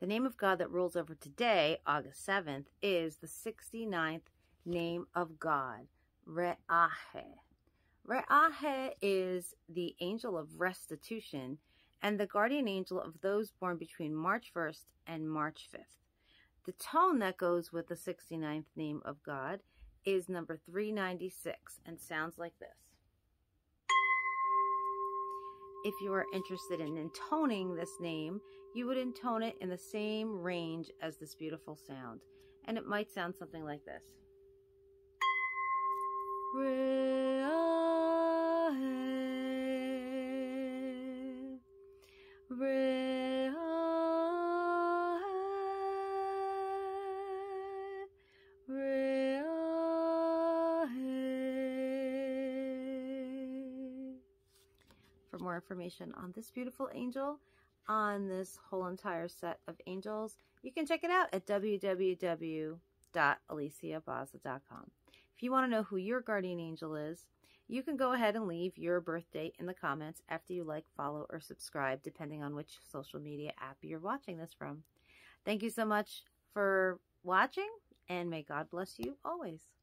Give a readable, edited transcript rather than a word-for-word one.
The name of God that rules over today, August 7th, is the 69th name of God, Re'aheh. Re'aheh is the angel of restitution and the guardian angel of those born between March 1st and March 5th. The tone that goes with the 69th name of God is number 396 and sounds like this. If you are interested in intoning this name, you would intone it in the same range as this beautiful sound, and it might sound something like this. Re'aheh, Re'aheh, Re'aheh. For more information on this beautiful angel, on this whole entire set of angels, you can check it out at www.aliciabaza.com. If you want to know who your guardian angel is, you can go ahead and leave your birth date in the comments after you like, follow, or subscribe, depending on which social media app you're watching this from. Thank you so much for watching, and may God bless you always.